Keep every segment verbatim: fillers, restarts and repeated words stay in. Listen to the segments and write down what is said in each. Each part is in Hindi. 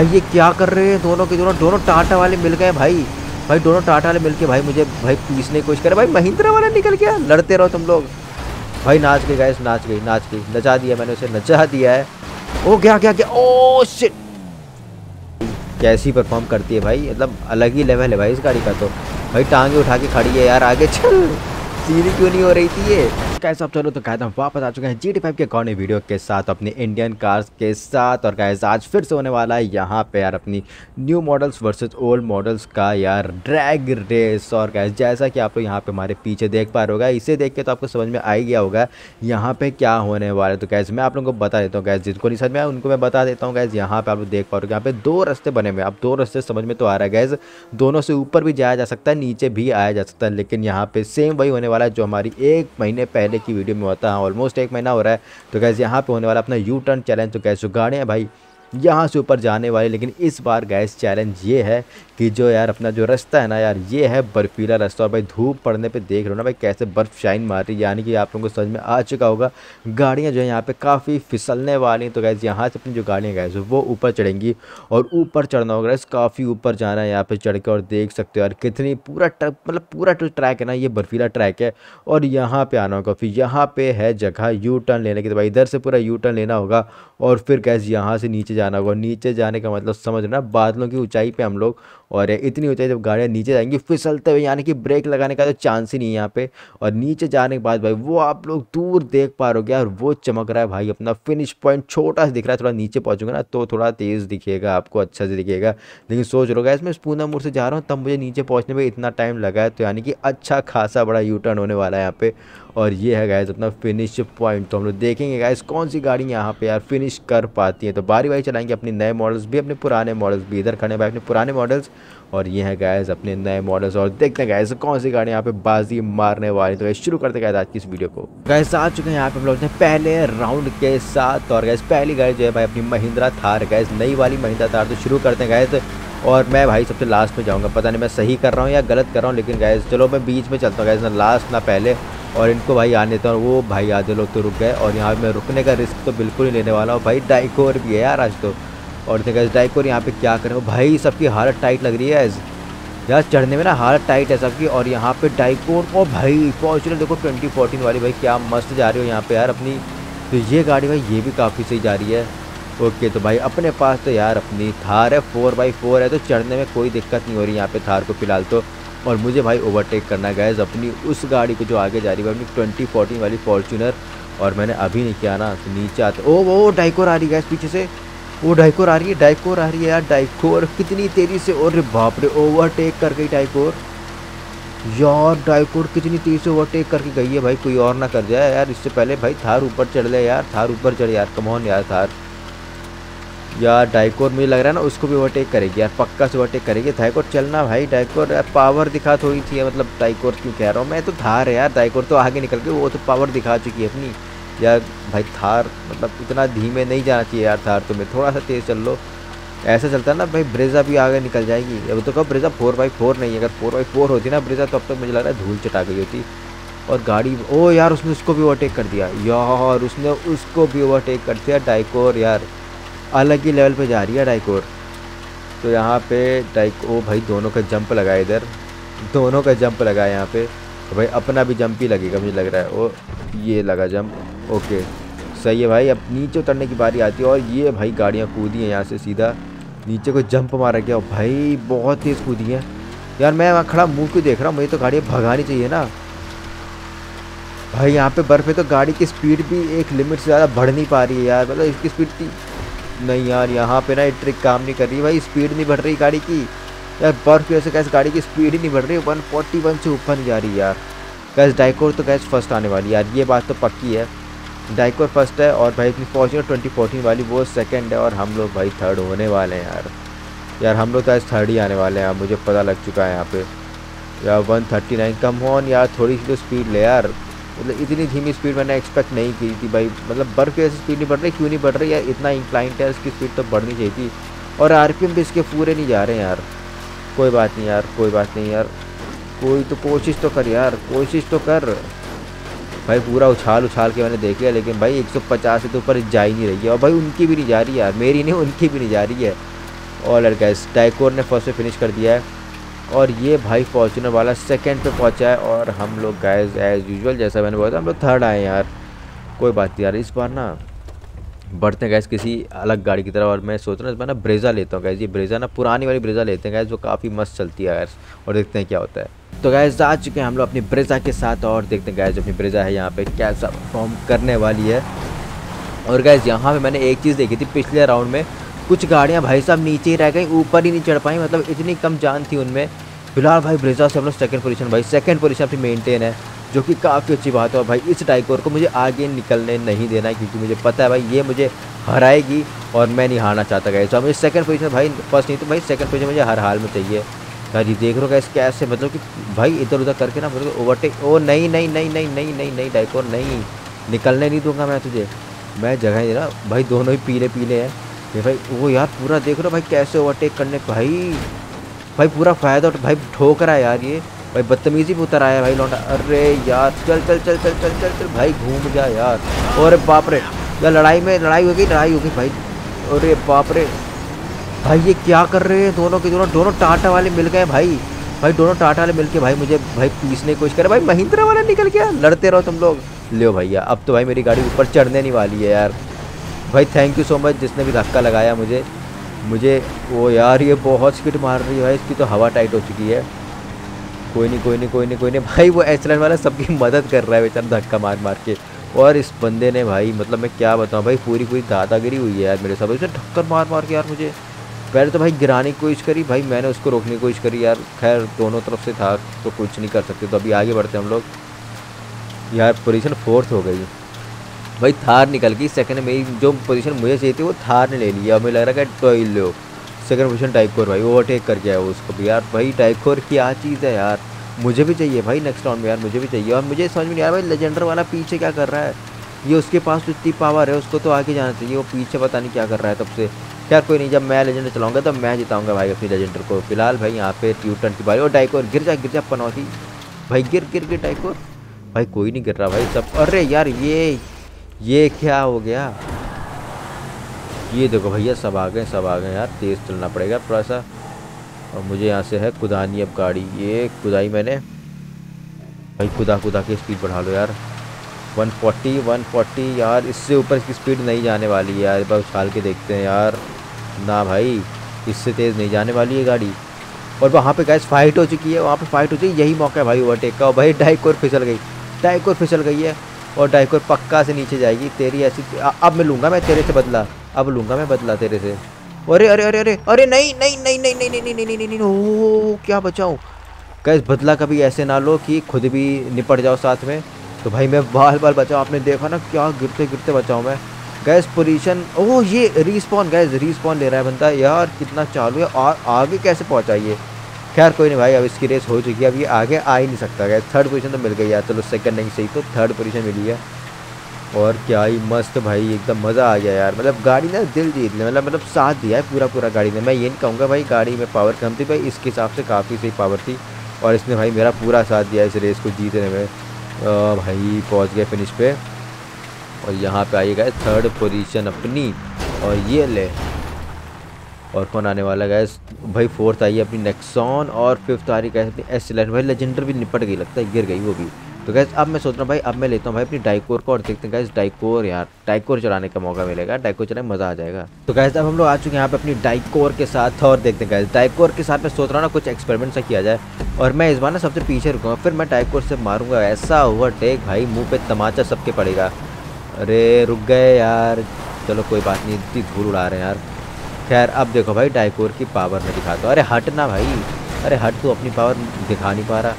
भाई ये क्या कर रहे हैं दोनों के दोनों दोनों टाटा वाले मिल गए भाई भाई दोनों टाटा वाले मिल के भाई मुझे भाई पीसने की कोशिश करे। भाई महिंद्रा वाला निकल गया, लड़ते रहो तुम लोग। भाई नाच गए गाइस, नाच गई नाच गई नचा दिया मैंने उसे, नचा दिया है। ओ क्या क्या क्या, ओ शिट, कैसी परफॉर्म करती है भाई, मतलब अलग ही लेवल है भाई इस गाड़ी का। तो भाई टांगे उठा के खड़ी है यार, आगे चल, सीधी क्यों नहीं हो रही थी ये। गाइस आप चलो तो गाइस हम वापस आ चुके हैं जी टी फाइव के कॉर्नर वीडियो के साथ, अपने इंडियन कार्स के साथ। और गाइस आज फिर से होने वाला है यहाँ पे यार अपनी new models versus old models का यार ड्रैग रेस। और गाइस जैसा कि आप लोग यहाँ पे हमारे पीछे देख पा रहे होगा, इसे देख के तो आपको समझ में आ ही गया होगा यहाँ पे क्या होने वाला है। तो गाइस मैं आप लोगों को बता देता हूँ, गाइस जिनको नहीं समझ में आया उनको मैं बता देता हूँ। गाइस यहाँ पे आप लोग देख पा रहे हो, यहाँ पे दो रास्ते बने हुए हैं। आप दो रास्ते समझ में तो आ रहा है गाइस, दोनों से ऊपर भी जाया जा सकता है, नीचे भी आया जा सकता है। लेकिन यहाँ पे सेम वही होने वाला है जो हमारी एक महीने पहले की वीडियो में होता है, ऑलमोस्ट एक महीना हो रहा है। तो गाइस यहाँ पे होने वाला अपना यू टर्न चैलेंज। तो गाइस गाड़ियाँ भाई यहाँ से ऊपर जाने वाली, लेकिन इस बार गाइस चैलेंज ये है कि जो यार अपना जो रास्ता है ना यार, ये है बर्फीला रास्ता। और भाई धूप पड़ने पे देख रहे हो ना भाई कैसे बर्फ़ शाइन मार रही है, यानी कि आप लोगों को समझ में आ चुका होगा गाड़ियाँ जो है यहाँ पे काफ़ी फिसलने वाली हैं। तो गाइस यहाँ से अपनी जो गाड़ियाँ गाइस वो ऊपर चढ़ेंगी, और ऊपर चढ़ना होगा गाइस, काफ़ी ऊपर जाना है यहाँ पर चढ़ के। और देख सकते हो यार कितनी पूरा ट्रक मतलब पूरा जो ट्रैक है ना ये बर्फीला ट्रैक है, और यहाँ पर आना होगा। फिर यहाँ पर है जगह यू टर्न लेने की, तो भाई इधर से पूरा यू टर्न लेना होगा। और फिर गाइस यहाँ से नीचे जाना होगा, नीचे जाने का मतलब समझ रहे ना बादलों की ऊंचाई पे हम लोग, और इतनी ऊंचाई जब गाड़ियाँ नीचे जाएंगी फिसलते हुए, यानी कि ब्रेक लगाने का तो चांस ही नहीं है यहाँ पे। और नीचे जाने के बाद भाई वो आप लोग दूर देख पा रहे हो यार, वो चमक रहा है भाई अपना फिनिश पॉइंट, छोटा सा दिख रहा है। थोड़ा नीचे पहुँचूंगा ना तो थोड़ा तेज़ दिखेगा आपको, अच्छा से दिखेगा। लेकिन सोच लो गाइस मैं पूना मोड़ से जा रहा हूँ, तब मुझे नीचे पहुँचने में इतना टाइम लगा है, तो यानी कि अच्छा खासा बड़ा यू टर्न होने वाला है यहाँ पे। और ये है गाइस अपना फिनिश पॉइंट। तो हम लोग देखेंगे गाइस कौन सी गाड़ी यहाँ पे यार फिनिश कर पाती है। तो बारी बारी चलाएंगे अपने नए मॉडल्स भी, अपने पुराने मॉडल्स भी। इधर खड़े भाई अपने पुराने मॉडल्स, और ये है गाइस अपने नए मॉडल्स। और देखते हैं गाइस कौन सी गाड़ी यहाँ पे बाजी मारने वाली। तो गाइस शुरू करते हैं गाइस आज की इस वीडियो को। गाइस आ चुके हैं यहाँ पे हम लोग पहले राउंड के साथ, और गाइस पहली गाड़ी जो है भाई अपनी महिंद्रा थार, गाइस नई वाली महिंद्रा थार। तो शुरू करते हैं गाइस, और मैं भाई सबसे लास्ट में जाऊँगा, पता नहीं मैं सही कर रहा हूँ या गलत कर रहा हूँ, लेकिन गाइस चलो मैं बीच में चलता हूँ गाइस, ना लास्ट ना पहले, और इनको भाई आने देता हूँ। वो भाई आधे लोग तो रुक गए, और यहाँ मैं रुकने का रिस्क तो बिल्कुल ही लेने वाला हूँ। भाई डाइकोर भी है यार आज तो, और देखा डाइकोर यहाँ पे क्या करें भाई, सबकी हालत टाइट लग रही है यार, चढ़ने में ना हालत टाइट है सबकी। और यहाँ पे डाइकोर को भाई फॉर्चुनर देखो ट्वेंटी फोर्टीन वाली, भाई क्या मस्त जा रही हो यहाँ पर यार अपनी। तो ये गाड़ी भाई ये भी काफ़ी सही जा रही है। ओके तो भाई अपने पास तो यार अपनी थार है, फोर बाई फोर है, तो चढ़ने में कोई दिक्कत नहीं हो रही यहाँ पर थार को फिलहाल तो। और मुझे भाई ओवरटेक करना गाइस अपनी उस गाड़ी को जो आगे जा रही है, अपनी ट्वेंटी फोर्टीन वाली फॉर्चुनर, और मैंने अभी नहीं किया ना। तो नीचे आते ओ वो डाइकोर आ रही है गाइस पीछे से, वो डाइकोर आ रही है, डाइकोर आ रही है यार, डाइकोर कितनी तेज़ी से, और बाप रे ओवरटेक कर गई डाइकोर यार, डाइकोर कितनी तेज़ी से ओवरटेक करके गई है भाई, कोई और ना कर जाए यार इससे पहले। भाई थार ऊपर चढ़ ले यार, थार ऊपर चढ़ यार, कम ऑन यार थार यार। डाइकोर मुझे लग रहा है ना उसको भी ओवरटेक करेगी यार, पक्का से ओवरटेक करेगी। डाइकोर चलना भाई, डाइकोर यार पावर दिखा थोड़ी सी है, मतलब डाइकोर क्यों कह रहा हूँ मैं, तो थार है यार, डाइकोर तो आगे निकल के वो तो पावर दिखा चुकी है अपनी यार। भाई थार मतलब इतना धीमे नहीं जाना चाहिए यार थार, तुम्हें थोड़ा सा तेज़ चल लो, ऐसा चलता ना भाई ब्रेजा भी आगे निकल जाएगी। अब तो कब ब्रेजा फोर बाई फोर नहीं है, अगर फोर बाई फोर होती ना ब्रेजा तो अब तक मुझे लग रहा है धूल चटा गई होती। और गाड़ी ओ यार उसने उसको भी ओवरटेक कर दिया यार, उसने उसको भी ओवरटेक कर दिया। डाइकोर यार अलग ही लेवल पे जा रही है डाइकोर। तो यहाँ पे डाइक ओ भाई दोनों का जंप लगा, इधर दोनों का जंप लगा यहाँ पे, तो भाई अपना भी जंप ही लगेगा मुझे लग रहा है। ओ ये लगा जंप, ओके सही है भाई। अब नीचे उतरने की बारी आती है, और ये भाई गाड़ियाँ कूदी हैं यहाँ से सीधा नीचे को जंप मारा गया भाई, बहुत तेज़ कूदी हैं यार। मैं वहाँ खड़ा मुँह को देख रहा हूँ, मुझे तो गाड़ियाँ भगानी चाहिए ना भाई। यहाँ पर बर्फ़ है तो गाड़ी की स्पीड भी एक लिमिट से ज़्यादा बढ़ नहीं पा रही है यार, मतलब इसकी स्पीड नहीं यार, यहाँ पे ना ये ट्रिक काम नहीं कर रही भाई, स्पीड नहीं बढ़ रही गाड़ी की यार, बर्फ की वजह से कैसे गाड़ी की स्पीड ही नहीं बढ़ रही, वन फोर्टी वन से ऊपर नहीं जा रही यार। कैसे डाइकोर तो कैसे फर्स्ट आने वाली यार, ये बात तो पक्की है, डाइकोर फर्स्ट है, और भाई अपनी फॉर्चुनर ट्वेंटी फोर्टीन वाली वो सेकंड है, और हम लोग भाई थर्ड होने वाले हैं यार। यार हम लोग तो आज थर्ड ही आने वाले हैं यार, मुझे पता लग चुका है यहाँ पर यार। One thirty nine come on यार, थोड़ी सी तो स्पीड ले यार, मतलब इतनी धीमी स्पीड मैंने एक्सपेक्ट नहीं की थी भाई, मतलब बर्फ़ की वजह से स्पीड नहीं बढ़ रही, क्यों नहीं बढ़ रही यार, इतना इंक्लाइंट है इसकी स्पीड तो बढ़नी चाहिए थी। और आरपीएम भी इसके पूरे नहीं जा रहे हैं यार, कोई बात नहीं यार, कोई बात नहीं यार, कोई तो कोशिश तो कर यार, कोशिश तो कर भाई। पूरा उछाल उछाल के मैंने देख लिया, लेकिन भाई एक सौ पचास से तो ऊपर जा ही नहीं रही है, और भाई उनकी भी नहीं जा रही यार, मेरी नहीं उनकी भी नहीं जा रही है। ऑल राइट गाइस, टाइकोर ने फर्स्ट पे फिनिश कर दिया है और ये भाई फॉर्चूनर वाला सेकंड पे पहुंचा है। और हम लोग गाइस एज़ यूजुअल जैसा मैंने बोला था हम लोग थर्ड आए यार, कोई बात नहीं यार। इस बार ना बढ़ते हैं गैस किसी अलग गाड़ी की तरफ और मैं सोच रहा हूँ इस बार ना ब्रेज़ा लेता हूँ गैस। ये ब्रेज़ा ना पुरानी वाली ब्रेज़ा लेते हैं गैस, जो काफ़ी मस्त चलती है गैस, और देखते हैं क्या होता है। तो गैस आ चुके हैं हम लोग अपनी ब्रेज़ा के साथ और देखते हैं गैस अपनी ब्रेज़ा है यहाँ पे कैसा परफॉर्म करने वाली है। और गैस यहाँ पर मैंने एक चीज़ देखी थी पिछले राउंड में, कुछ गाड़ियाँ भाई साहब नीचे ही रह गई, ऊपर ही नहीं चढ़ पाई, मतलब इतनी कम जान थी उनमें। फिलहाल भाई ब्रेज़ा से हम लोग सेकेंड पोजीशन, भाई सेकेंड पोजीशन अपनी मेनटेन है, जो कि काफ़ी अच्छी बात है। और भाई इस टाइकोर को मुझे आगे निकलने नहीं देना है, क्योंकि मुझे पता है भाई ये मुझे हराएगी और मैं नहीं हारना चाहता गया। तो मुझे सेकंड पोजीशन भाई, फर्स्ट नहीं तो भाई सेकंड पोजीशन मुझे हर हाल में चाहिए यार। ये देख रहे हो गैस कैसे, मतलब कि भाई इधर उधर करके ना मुझे ओवरटेक, ओ नहीं नहीं नहीं नहीं नहीं नहीं नहीं टाइकोर नहीं, निकलने नहीं दूंगा मैं तुझे, मैं जगह ही दे रहा भाई। दोनों ही पीले पीले हैं ये भाई, वो यार पूरा देख रहे भाई कैसे ओवरटेक करने, भाई भाई पूरा फ़ायदा भाई ठोक रहा है यार ये भाई, बदतमीजी भी उतर आया भाई लौटा। अरे यार चल चल चल चल चल चल चल भाई घूम जा यार। और बाप रे यार लड़ाई में लड़ाई हो गई, लड़ाई हो गई भाई। अरे बाप रे भाई ये क्या कर रहे हैं दोनों के दोनों, दोनों टाटा वाले मिल गए भाई, भाई दोनों टाटा वाले मिल के भाई मुझे भाई पीसने की कोशिश करे। भाई महिंद्रा वाला निकल गया, लड़ते रहो तुम लोग। लो भैया अब तो भाई मेरी गाड़ी ऊपर चढ़ने नहीं वाली है यार। भाई थैंक यू सो मच जिसने भी धक्का लगाया मुझे मुझे वो यार ये बहुत स्किट मार रही है भाई, इसकी तो हवा टाइट हो चुकी है। कोई नहीं कोई नहीं कोई नहीं कोई नहीं भाई, वो एस इलेवन वाला सबकी मदद कर रहा है बेचारा धक्का मार मार के। और इस बंदे ने भाई मतलब मैं क्या बताऊं भाई, पूरी पूरी दादागिरी हुई है यार मेरे साथ। उसने टक्कर मार मार के यार मुझे, पहले तो भाई गिराने की कोशिश करी भाई, मैंने उसको रोकने की कोशिश करी यार। खैर दोनों तरफ से था तो कुछ नहीं कर सकते, तो अभी आगे बढ़ते हम लोग यार। पोजीशन फोर्थ हो गई भाई, थार निकल गई सेकंड। मेरी जो पोजीशन मुझे चाहिए थी वो थार ने ले लिया, और मुझे लग रहा है कि टॉय लो सेकंड पोजीशन टाइकोर भाई ओवरटेक कर गया है उसको भी यार। भाई टाइकोर की आ चीज़ है यार, मुझे भी चाहिए भाई नेक्स्ट राउंड में यार, मुझे भी चाहिए। और मुझे समझ में नहीं आ रहा भाई लेजेंडर वाला पीछे क्या कर रहा है, ये उसके पास तो इतनी पावर है, उसको तो आगे जाना चाहिए, वो पीछे पता नहीं क्या कर रहा है तब से। खैर कोई नहीं, जब मैं लेजेंडर चलाऊँगा तो मैं जिताऊँगा भाई अपनी लेजेंडर को। फिलहाल भाई यहाँ पे ट्यूटन की बारी, और टाइकोर गिर जा गिर जा पनौती भाई, गिर गिर गिर टाइकोर भाई, कोई नहीं गिर रहा भाई सब। अरे यार ये ये क्या हो गया, ये देखो भैया सब आ गए सब आ गए यार। तेज़ चलना पड़ेगा थोड़ा सा, और मुझे यहाँ से है कुदानी अब गाड़ी, ये कुदाई मैंने भाई, कुदा कुदा की स्पीड बढ़ा लो यार। एक सौ चालीस एक सौ चालीस यार, इससे ऊपर इसकी स्पीड नहीं जाने वाली है यार। बस उछाल के देखते हैं यार, ना भाई इससे तेज़ नहीं जाने वाली है गाड़ी। और वहाँ पे गैस फाइट हो चुकी है, वहाँ पे फाइट हो चुकी, यही मौका है भाई ओवरटेक का। और भाई टाइकोर फिसल गई, टाइकोर फिसल गई है, और टाइकोर पक्का से नीचे जाएगी तेरी ऐसी। अब मैं लूँगा मैं तेरे से बदला, अब लूँगा मैं बदला तेरे से। अरे अरे अरे अरे अरे नहीं नहीं नहीं नहीं नहीं नहीं नहीं नहीं नहीं ओ क्या बचाऊँ गैस। बदला कभी ऐसे ना लो कि खुद भी निपट जाओ साथ में, तो भाई मैं बार बार बचाऊँ। आपने देखा ना क्या गिरते गिरते बचाऊँ मैं गैस। पोजीशन ओह ये रिस्पॉन गैस, रिस्पॉन ले रहा है बंदा यार, कितना चालू है और आगे कैसे पहुँचाइए। खैर कोई नहीं भाई, अब इसकी रेस हो चुकी है, अब ये आगे आ ही नहीं सकता गैस। थर्ड पोजीशन तो मिल गई यार, चलो सेकंड नहीं सही तो थर्ड पोजीशन मिली है। और क्या ही मस्त भाई, एकदम मज़ा आ गया यार। मतलब गाड़ी ने दिल जीत लिया, मतलब मतलब साथ दिया है पूरा पूरा गाड़ी ने। मैं ये नहीं कहूँगा भाई गाड़ी में पावर कम थी, भाई इसके हिसाब से काफ़ी सही पावर थी, और इसने भाई मेरा पूरा साथ दिया इस रेस को जीतने में। भाई पहुँच गए फिनिश पे, और यहाँ पे आई गए थर्ड पोजीशन अपनी, और ये ले। और कौन आने वाला गैस भाई, फोर्थ आई है अपनी नेक्सॉन, और फिफ्थ आ रही गैस अपनी एस इलेवन। भाई लेजेंडर भी निपट गई लगता है, गिर गई वो भी। तो गैस अब मैं सोच रहा हूँ भाई अब मैं लेता हूँ भाई अपनी टाइकोर को, और देखते हैं गैस टाइकोर यार, टाइकोर चलाने का मौका मिलेगा, टाइकोर चलाने में मज़ा आ जाएगा। तो गैस अब हम लोग आ चुके हैं यहाँ पे अपनी टाइकोर के साथ, और देखते हैं गैस टाइकोर के साथ मैं सोच रहा हूँ ना कुछ एक्सपेरिमेंट सा किया जाए। और मैं इस बार ना सबसे पीछे रुकूँगा, फिर मैं टाइकोर से मारूंगा ऐसा ओवरटेक भाई, मुँह पर तमाचा सबके पड़ेगा। अरे रुक गए यार, चलो कोई बात नहीं, इतनी धूल उड़ा रहे हैं यार। खैर अब देखो भाई टाइकोर की पावर में दिखाता हूँ। अरे हट ना भाई, अरे हट, तू अपनी पावर दिखा नहीं पा रहा।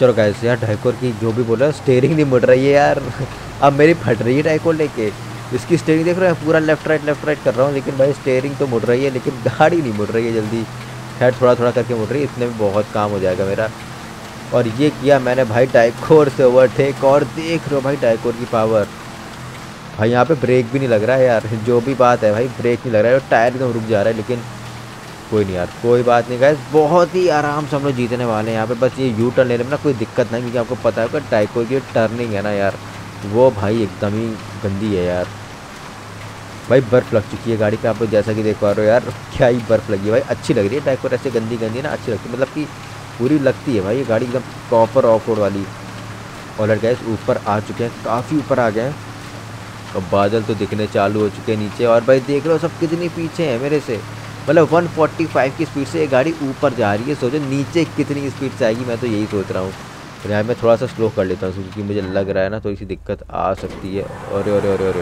चलो गैस यार टाइकोर की जो भी बोला, स्टेयरिंग नहीं मुड़ रही है यार। अब मेरी फट रही है टाइकोर लेके, इसकी स्टेयरिंग देख रहे हैं, पूरा लेफ्ट राइट लेफ्ट राइट कर रहा हूँ, लेकिन भाई स्टेयरिंग तो मुड़ रही है, लेकिन गाड़ी नहीं मुड़ रही है जल्दी। खैर थोड़ा थोड़ा करके मुड़ रही है, इतने में बहुत काम हो जाएगा मेरा। और ये किया मैंने भाई टाइकोर से ओवरटेक, और देख लो भाई टाइकोर की पावर। भाई यहाँ पे ब्रेक भी नहीं लग रहा है यार, जो भी बात है भाई ब्रेक नहीं लग रहा है, और टायर एकदम रुक जा रहा है। लेकिन कोई नहीं यार, कोई बात नहीं गैस, बहुत ही आराम से हम लोग जीतने वाले हैं यहाँ पे। बस ये यू टर्न लेने में ना कोई दिक्कत नहीं, क्योंकि आपको पता है कि टाइकोर की टर्निंग है ना यार, वो भाई एकदम ही गंदी है यार। भाई बर्फ़ लग चुकी है गाड़ी पे, आप लोग जैसा कि देख पा रहे हो यार, क्या ही बर्फ़ लगी है भाई। अच्छी लग रही है टाइप पर, ऐसे गंदी गंदी ना अच्छी लगती है, मतलब कि पूरी लगती है भाई ये गाड़ी एकदम प्रॉपर ऑफ रोड वाली। और लड़का ऊपर आ चुके हैं, काफ़ी ऊपर आ गए हैं और बादल तो दिखने चालू हो चुके हैं नीचे। और भाई देख रहे हो सब कितनी पीछे हैं मेरे से, मतलब एक सौ पैंतालीस की स्पीड से ये गाड़ी ऊपर जा रही है। सोचो नीचे कितनी स्पीड से आएगी, मैं तो यही सोच रहा हूँ। और यहाँ मैं थोड़ा सा स्लो कर लेता हूँ क्योंकि मुझे लग रहा है ना थोड़ी सी दिक्कत आ सकती है। और और और और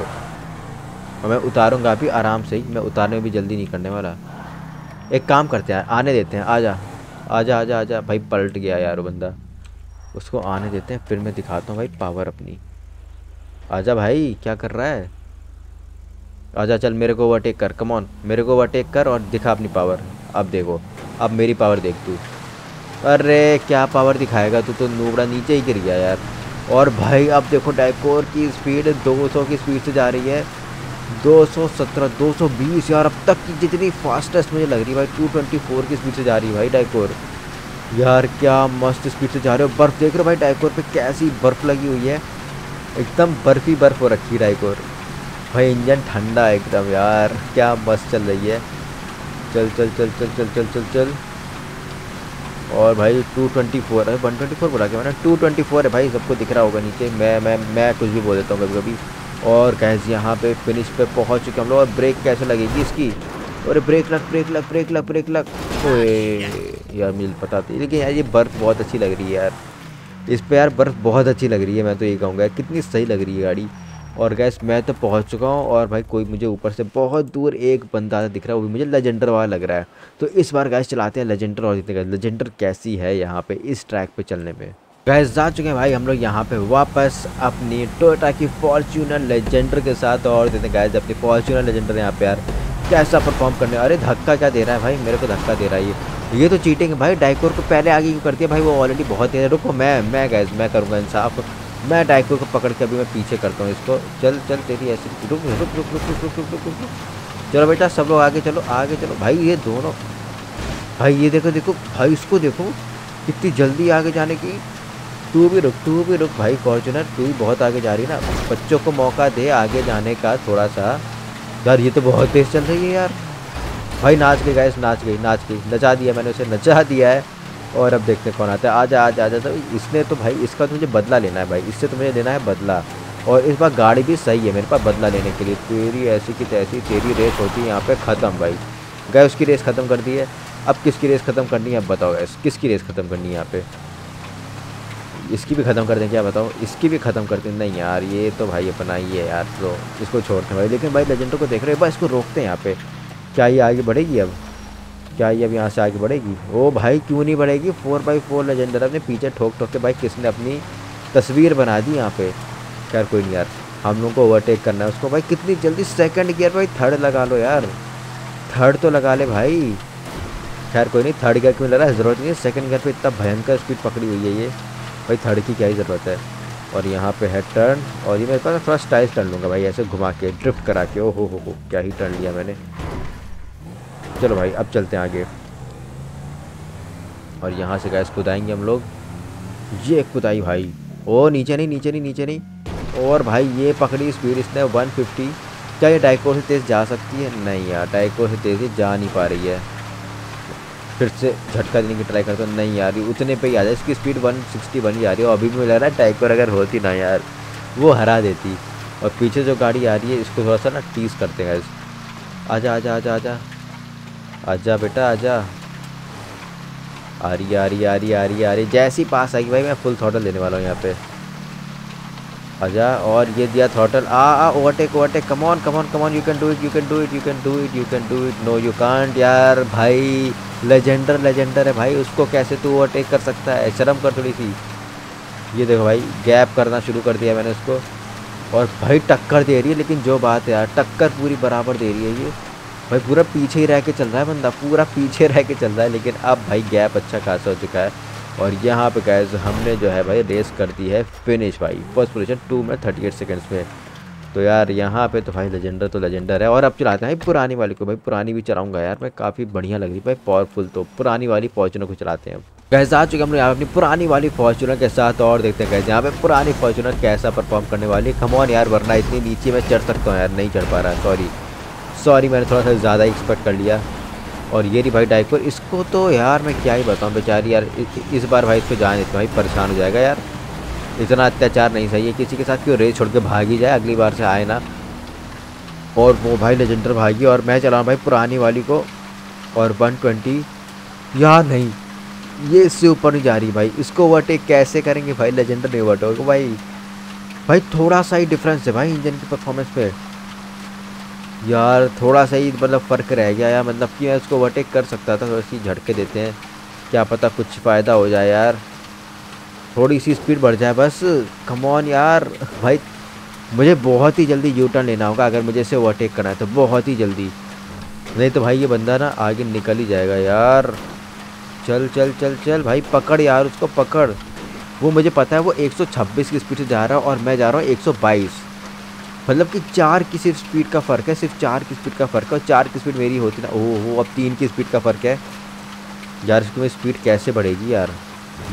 और मैं उतारूँगा भी आराम से ही, मैं उतारने में भी जल्दी नहीं करने वाला। एक काम करते हैं, आने देते हैं, आजा आजा आजा आजा। भाई पलट गया यार वो बंदा, उसको आने देते हैं, फिर मैं दिखाता हूँ भाई पावर अपनी। आजा भाई, क्या कर रहा है, आजा चल मेरे को ओवरटेक कर, कम ऑन मेरे को ओवरटेक कर और दिखा अपनी पावर। अब देखो, अब मेरी पावर देख तू, अरे क्या पावर दिखाएगा तू, तो नूबड़ा नीचे ही गिर गया यार। और भाई अब देखो डाइकोर की स्पीड दो सौ की स्पीड से जा रही है, दो सौ सत्रह दो सौ बीस यार, अब तक की जितनी फास्टेस्ट मुझे लग रही है भाई। दो सौ चौबीस की स्पीड से जा रही है भाई डाइकोर यार, क्या मस्त स्पीड से जा रहे हो। बर्फ़ देख रहे हो भाई डाइकोर पे, कैसी बर्फ़ लगी हुई है, एकदम बर्फ़ी बर्फ़ हो रखी है डाइकोर भाई। इंजन ठंडा है एकदम यार, क्या बस चल रही है। चल चल चल चल चल चल चल चल और भाई दो सौ चौबीस है, एक सौ चौबीस बोला क्या मैंने, दो सौ चौबीस है भाई, सबको दिख रहा होगा नीचे। मैं मैं मैं कुछ भी बोल देता हूँ कभी कभी। और गाइस यहाँ पे फिनिश पे पहुँच चुके हम लोग। और ब्रेक कैसे लगेगी इसकी, अरे ब्रेक लग ब्रेक लग ब्रेक लग ब्रेक लग, ओए यार मिल पता थी। लेकिन यार ये बर्फ़ बहुत अच्छी लग रही है यार, इस पर यार बर्फ़ बहुत अच्छी लग रही है, मैं तो ये कहूँगा कितनी सही लग रही है गाड़ी। और गैस मैं तो पहुंच चुका हूं और भाई कोई मुझे ऊपर से बहुत दूर एक बंदा दिख रहा है, वो भी मुझे लेजेंडर वाला लग रहा है। तो इस बार गैस चलाते हैं लेजेंडर और देखते हैं लेजेंडर कैसी है यहां पे इस ट्रैक पे चलने में। गैस जा चुके हैं भाई हम लोग यहां पे वापस अपनी टोयोटा की फॉर्च्यूनर लेजेंडर के साथ। और देखते हैं गैस अपनी फॉर्च्यूनर लेजेंडर यहाँ पर यार कैसा परफॉर्म करने। अरे धक्का क्या दे रहा है भाई, मेरे को धक्का दे रहा है ये ये तो चीटिंग है भाई। डाइकोर को पहले आगे क्यों करती है भाई, वो ऑलरेडी बहुत तेज है। रुको मैं मैं गैस मैं करूँगा इंसाफ, मैं डाइकोर को पकड़ के अभी मैं पीछे करता हूँ इसको। चल चल तेरी ऐसी रुक रुक रुक रुक रुक रुक रुक रुक चलो बेटा सब लोग आगे चलो आगे चलो भाई। ये दोनों भाई ये देखो देखो भाई, इसको देखो कितनी जल्दी आगे जाने की। तू भी रुक तू भी रुक भाई, फॉर्चुनर तू भी बहुत आगे जा रही है ना, बच्चों को मौका दे आगे जाने का थोड़ा सा यार। ये तो बहुत तेज़ चल रही है यार भाई, नाच गई गाइस, नाच गई नाच गई नचा दिया मैंने उसे, नचा दिया है। और अब देखते हैं कौन आता है, आजा आजा आजा। तो इसने तो भाई इसका तो मुझे बदला लेना है भाई, इससे तो मुझे लेना है बदला। और इस बार गाड़ी भी सही है मेरे पास बदला लेने के लिए। तेरी ऐसी की तैसी, तेरी रेस होती है यहाँ पे ख़त्म भाई। गए उसकी रेस ख़त्म कर दी है, अब किसकी रेस ख़त्म करनी है, अब बताओ गैस किसकी रेस ख़त्म करनी है यहाँ पे। इसकी भी ख़त्म कर दें क्या, बताओ इसकी भी ख़त्म करते हैं। नहीं यार ये तो भाई अपना ही है यार, तो इसको छोड़ते हैं भाई। लेकिन भाई लेजेंडर को देख रहे हो भाई, इसको रोकते हैं यहाँ पे। क्या ये आगे बढ़ेगी अब, क्या ये अब यहाँ से आगे बढ़ेगी? ओ भाई क्यों नहीं बढ़ेगी, फोर बाई फोर लेजेंडर अपने पीछे ठोक ठोक के भाई किसने अपनी तस्वीर बना दी यहाँ पे। खैर कोई नहीं यार, हम लोगों को ओवरटेक करना है उसको भाई कितनी जल्दी। सेकंड गियर भाई, थर्ड लगा लो यार, थर्ड तो लगा ले भाई। खैर कोई नहीं, थर्ड गियर क्यों लगा, ज़रूरत नहीं है सेकेंड गियर पर, इतना भयंकर स्पीड पकड़ी हुई है ये भाई, थर्ड की क्या ही ज़रूरत है। और यहाँ पर है टर्न, और ये मेरे पास थोड़ा स्टाइल टर्न लूँगा भाई, ऐसे घुमा के ड्रिफ्ट करा के। ओ हो हो क्या ही टर्न लिया मैंने। चलो भाई अब चलते हैं आगे। और यहाँ से गैस कुदाएंगे हम लोग, ये कुदाई भाई। ओ नीचे नहीं नीचे नहीं नीचे नहीं। और भाई ये पकड़ी स्पीड इसने एक सौ पचास। क्या ये डाइकोर से तेज़ जा सकती है? नहीं यार डाइकोर से तेज़ जा नहीं पा रही है। फिर से झटका देने की ट्राई करता हूँ, नहीं यार उतने पे ही आ जाए। इसकी स्पीड एक सौ इकसठ जा रही है। और अभी मुझे लग रहा है डाइकोर अगर होती ना यार वो हरा देती। और पीछे जो गाड़ी आ रही है इसको थोड़ा सा ना टीस करते हैं। आजा आजा आजा आजा आजा बेटा आजा। आ रही आ रही आ रही आ रही आ रही, जैसी पास आएगी भाई मैं फुल थ्रॉटल देने वाला हूँ यहाँ पे। आजा, और ये दिया थ्रॉटल। आ आ overtake overtake, come on come on come on, you can do it you can do it you can do it you can do it. No you can't यार भाई, लेजेंडर लेजेंडर है भाई, उसको कैसे तू ओवरटेक कर सकता है, शर्म कर थोड़ी सी। ये देखो भाई गैप करना शुरू कर दिया मैंने उसको। और भाई टक्कर दे रही है, लेकिन जो बात है यार टक्कर पूरी बराबर दे रही है ये भाई, पूरा पीछे ही रह के चल रहा है बंदा, पूरा पीछे रह के चल रहा है। लेकिन अब भाई गैप अच्छा खासा हो चुका है। और यहाँ पे गैस हमने जो है भाई रेस कर दी है फिनिश भाई, फर्स्ट पोजीशन टू में थर्टी एट सेकेंड्स में। तो यार यहाँ पे तो भाई लेजेंडर तो लेजेंडर है। और अब चलाते हैं पुरानी वाली को भाई, पुरानी भी चलाऊंगा यार मैं, काफ़ी बढ़िया लग रही भाई पावरफुल। तो पुरानी वाली फॉर्च्यूनर को चलाते हैं गैस। आ चुके हम लोग यहाँ अपनी पुरानी वाली फॉर्च्यूनर के साथ। और देखते हैं गैस यहाँ पे पुरानी फॉर्च्यूनर कैसा परफॉर्म करने वाली है। कम ऑन यार, वरना इतनी नीचे में चढ़ सकता हूँ यार, नहीं चढ़ पा रहा, सॉरी। सॉरी मैंने थोड़ा सा ज़्यादा एक्सपेक्ट कर लिया। और ये रही भाई डाइपर, इसको तो यार मैं क्या ही बताऊँ बेचारी यार, इस बार भाई इसको जाने देते भाई, परेशान हो जाएगा यार, इतना अत्याचार नहीं सही है किसी के साथ, क्यों रेस छोड़ के भागी जाए, अगली बार से आए ना। और वो भाई लेजेंडर भागी और मैं चला भाई पुरानी वाली को, और वन ट्वेंटी यार नहीं ये इससे ऊपर नहीं जा रही भाई, इसको ओवरटेक कैसे करेंगे भाई, लेजेंडर नहीं ओवरटेक भाई, भाई थोड़ा सा ही डिफरेंस है भाई इंजन की परफॉर्मेंस पे यार, थोड़ा सा ही मतलब फ़र्क रह गया यार, मतलब कि मैं इसको ओवरटेक कर सकता था, थोड़ी सी झटके देते हैं क्या पता कुछ फ़ायदा हो जाए यार, थोड़ी सी स्पीड बढ़ जाए बस, कम ऑन यार भाई, मुझे बहुत ही जल्दी यू टर्न लेना होगा अगर मुझे इसे ओवरटेक करना है तो, बहुत ही जल्दी, नहीं तो भाई ये बंदा ना आगे निकल ही जाएगा यार। चल चल चल चल भाई पकड़ यार उसको पकड़, वो मुझे पता है वो एक सौ छब्बीस की स्पीड से जा रहा है और मैं जा रहा हूँ एक सौ बाईस, मतलब कि चार की सिर्फ स्पीड का फ़र्क है, सिर्फ चार की स्पीड का फ़र्क है, और चार की स्पीड मेरी होती ना, ओह हो अब तीन की स्पीड का फ़र्क है यार, इसमें स्पीड कैसे बढ़ेगी यार,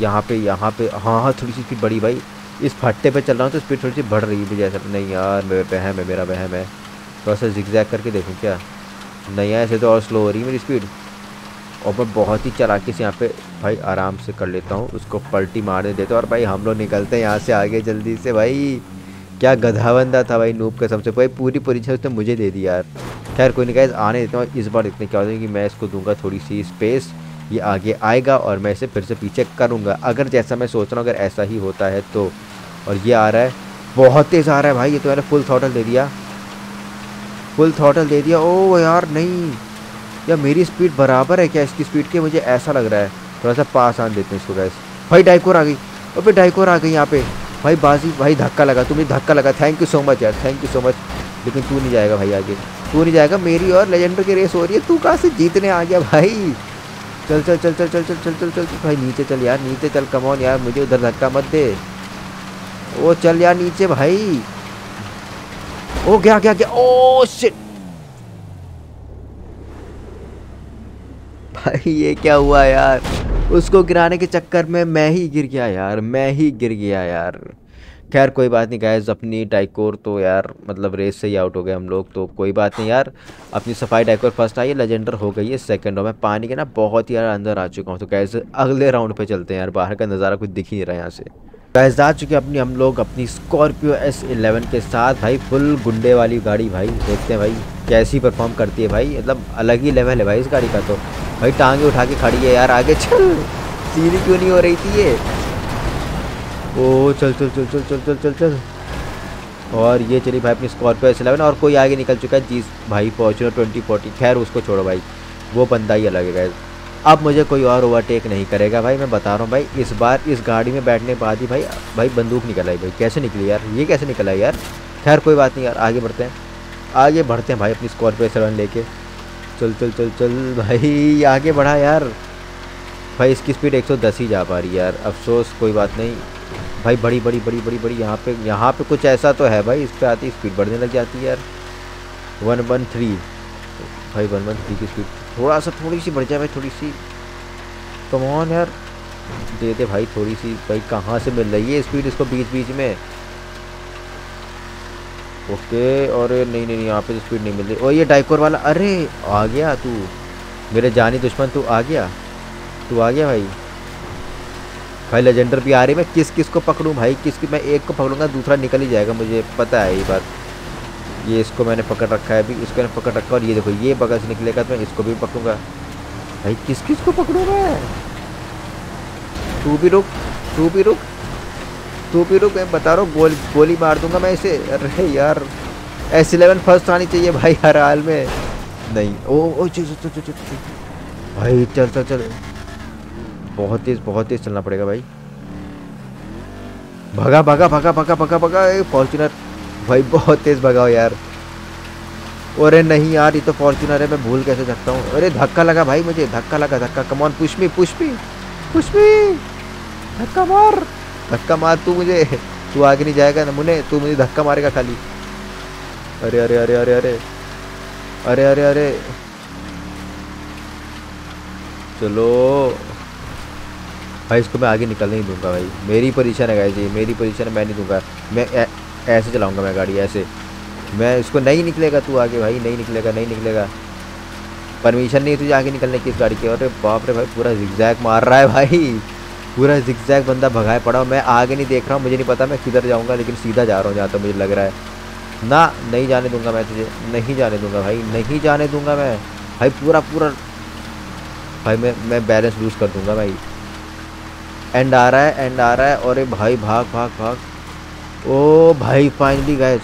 यहाँ पे यहाँ पे हाँ हाँ थोड़ी सी स्पीड बढ़ी भाई, इस फट्टे पे चल रहा हूँ तो स्पीड थोड़ी सी बढ़ रही है मुझे ऐसा, नहीं यार मेरे वहम है मेरा वहम है, थोड़ा सा जिगजैग करके देखूँ क्या, नहीं ऐसे तो और स्लो हो रही है मेरी स्पीड, और मैं बहुत ही चालाकी से यहाँ पे भाई आराम से कर लेता हूँ, उसको पलटी मारने देता हूँ और भाई हम लोग निकलते हैं यहाँ से आगे जल्दी से। भाई क्या गधा बंदा था भाई नूब कसम से, भाई पूरी पोजीशन उसने मुझे दे दी यार। खैर कोई नहीं गाइस, आने देता हूँ, इस बार इतने क्या होता है कि मैं इसको दूंगा थोड़ी सी स्पेस, ये आगे आएगा और मैं इसे फिर से पीछे करूँगा अगर जैसा मैं सोच रहा हूँ, अगर ऐसा ही होता है तो। और ये आ रहा है बहुत तेज़ आ रहा है भाई, ये तो मैंने फुल थ्रॉटल दे दिया, फुल थ्रॉटल दे दिया, ओह यार नहीं यार मेरी स्पीड बराबर है क्या इसकी स्पीड के, मुझे ऐसा लग रहा है, थोड़ा सा पास आने देते हैं इसको गैस। भाई डाइकोर आ गई, और फिर डाइकोर आ गई यहाँ पे भाई, बाजी भाई धक्का लगा, तुम्हें धक्का लगा, थैंक यू सो मच यार, थैंक यू सो मच, लेकिन तू नहीं जाएगा भाई आगे, तू नहीं जाएगा, मेरी और लेजेंडर की रेस हो रही है, तू कहाँ से जीतने आ गया भाई। चल चल चल चल चल चल चल चल चल भाई नीचे चल यार, नीचे चल, कम ऑन यार मुझे उधर धक्का मत दे, ओ चल यार नीचे भाई, ओ गया गया गया, ओ शिट भाई ये क्या हुआ यार, उसको गिराने के चक्कर में मैं ही गिर गया यार, मैं ही गिर गया यार। खैर कोई बात नहीं गाइस, अपनी डाइकोर तो यार मतलब रेस से ही आउट हो गए हम लोग, तो कोई बात नहीं यार, अपनी सफाई डाइकोर फर्स्ट आई है, लेजेंडर हो गई है सेकंड, और मैं पानी के ना बहुत ही यार अंदर आ चुका हूँ, तो गाइस अगले राउंड पे चलते हैं यार, बाहर का नज़ारा कुछ दिख ही नहीं रहा है यहाँ से। गाइस आ चुके अपनी हम लोग अपनी स्कॉर्पियो एस इलेवन के साथ, भाई फुल गुंडे वाली गाड़ी भाई, देखते हैं भाई कैसी परफॉर्म करती है भाई, मतलब अलग ही लेवल है भाई इस गाड़ी का, तो भाई टांगे उठा के खड़ी है यार, आगे चल, सीधी क्यों नहीं हो रही थी ये, ओ चल चल चल चल चल चल चल चल, और ये चली भाई अपनी स्कॉर्पियो एस इलेवन, और कोई आगे निकल चुका है जी भाई फॉर्च्यूनर ट्वेंटी फोर्टी, खैर उसको छोड़ो भाई, वो बंदा ही अलग है गाइस, अब मुझे कोई और ओवरटेक नहीं करेगा भाई, मैं बता रहा हूँ भाई, इस बार इस गाड़ी में बैठने के बाद ही भाई भाई बंदूक निकल आई भाई, कैसे निकली यार, ये कैसे निकला यार। खैर कोई बात नहीं यार, आगे बढ़ते हैं, आगे बढ़ते हैं भाई अपनी स्कॉर्पियो एस इलेवन लेके, चल चल चल चल भाई आगे बढ़ा यार, भाई इसकी स्पीड एक सौ दस ही जा पा रही है यार, अफसोस कोई बात नहीं भाई, बड़ी बड़ी बड़ी बड़ी बड़ी यहाँ पे यहाँ पे कुछ ऐसा तो है भाई, इस पर आती स्पीड बढ़ने लग जाती है यार, वन वन थ्री भाई वन वन थ्री की स्पीड थोड़ा सा थोड़ी सी बढ़ जाए भाई, थोड़ी सी कम ऑन यार दे दे भाई, थोड़ी सी भाई कहाँ से मिल रही है स्पीड इसको बीच बीच में, ओके, और नहीं नहीं यहाँ पे तो स्पीड नहीं मिल रही, और ये डाइकोर वाला, अरे आ गया तू मेरे जानी दुश्मन, तू आ गया तू आ गया भाई, भाई लेजेंडर भी आ रही, मैं किस किस को पकड़ूँ भाई, किस की मैं एक को पकड़ूंगा दूसरा निकल ही जाएगा, मुझे पता है ये बात, ये इसको मैंने पकड़ रखा है अभी, इसको मैंने पकड़ रखा, और ये देखो ये बगल से निकलेगा तो मैं इसको भी पकड़ूंगा भाई, किस किस को पकड़ूँ मैं, तू भी रुक तू भी रुक तू भी रुक, मैं बता रहा हूँ गोली गोली मार दूंगा मैं इसे, अरे यार एस इलेवन फर्स्ट आनी चाहिए भाई हर हाल में, नहीं ओ ओ चल चल चल चल भाई चल चल चल, बहुत तेज़ बहुत तेज़ चलना पड़ेगा भाई, भगा भगा भगा भगा भगा भगा, फॉर्च्यूनर भाई बहुत तेज़ भगाओ यार, अरे नहीं यार ये तो फॉर्च्यूनर है, मैं भूल कैसे सकता हूँ, अरे धक्का लगा भाई मुझे, धक्का लगा धक्का, come on push me push me push me, धक्का मार धक्का मार तू मुझे, तू आगे नहीं जाएगा ना मुने, तू मुझे धक्का मारेगा खाली, अरे अरे अरे अरे अरे अरे अरे अरे चलो भाई, इसको मैं आगे निकल नहीं दूंगा भाई, मेरी पोजीशन है गाइस, मेरी पोजीशन है, मैं नहीं दूंगा, मैं ऐसे चलाऊंगा मैं गाड़ी ऐसे, मैं इसको नहीं निकलेगा तू आगे भाई, नहीं निकलेगा नहीं निकलेगा, परमिशन नहीं है तुझे आगे निकलने की इस गाड़ी की। अरे बाप रे भाई, पूरा जिगजैग मार रहा है भाई, पूरा जिगजैग बंदा भगाए पड़ा हूँ। मैं आगे नहीं देख रहा हूँ, मुझे नहीं पता मैं किधर जाऊँगा, लेकिन सीधा जा रहा हूँ जहाँ तो मुझे लग रहा है। ना नहीं जाने दूंगा मैं तुझे, नहीं जाने दूंगा भाई, नहीं जाने दूंगा मैं भाई, पूरा पूरा भाई मैं मैं बैलेंस लूज कर दूंगा भाई। एंड आ रहा है, एंड आ रहा है, और भाई भाग भाग भाग। ओ भाई फाइनली गाइस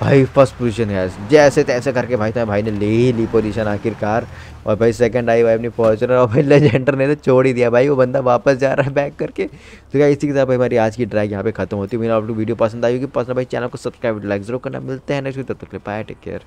भाई फर्स्ट पोजीशन है, जैसे तैसे करके भाई तुम्हें भाई ने ले ही ली पोजीशन आखिरकार। और भाई सेकंड आई भाई अपनी फॉर्च्यूनर, और भाई लेजेंडर ने तो छोड़ ही दिया भाई, वो बंदा वापस जा रहा है बैक करके। तो क्या इसी के साथ भाई हमारी आज की ड्राइव यहाँ पे खत्म होती है। मेरा आपको वीडियो पसंद आई होगी, पसंद भाई चैनल को सब्सक्राइब लाइक जरूर करना। मिलते हैं नेक्स्ट वीडियो, तब तक के लिए बाय, टेक केयर।